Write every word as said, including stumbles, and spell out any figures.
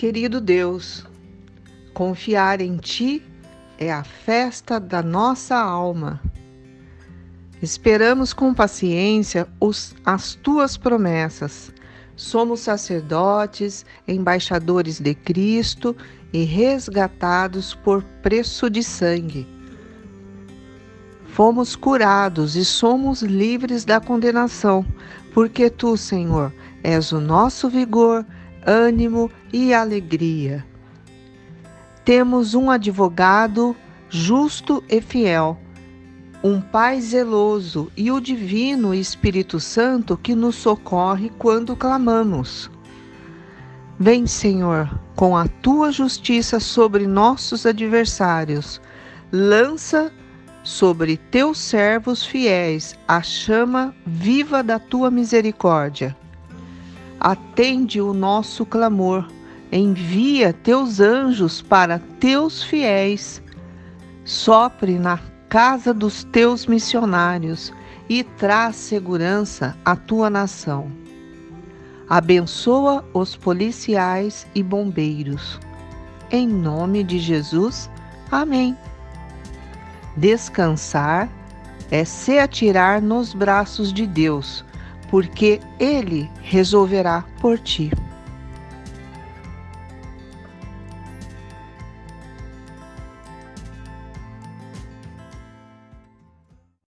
Querido Deus, confiar em Ti é a festa da nossa alma. Esperamos com paciência os, as Tuas promessas. Somos sacerdotes, embaixadores de Cristo e resgatados por preço de sangue. Fomos curados e somos livres da condenação, porque Tu, Senhor, és o nosso vigor, ânimo e alegria. Temos um advogado justo e fiel, um Pai zeloso e o Divino Espírito Santo que nos socorre quando clamamos. Vem, Senhor, com a Tua justiça sobre nossos adversários. Lança sobre Teus servos fiéis a chama viva da Tua misericórdia. Atende o nosso clamor, envia Teus anjos para Teus fiéis, sopre na casa dos Teus missionários e traz segurança à Tua nação. Abençoa os policiais e bombeiros. Em nome de Jesus, amém. Descansar é se atirar nos braços de Deus, porque Ele resolverá por ti.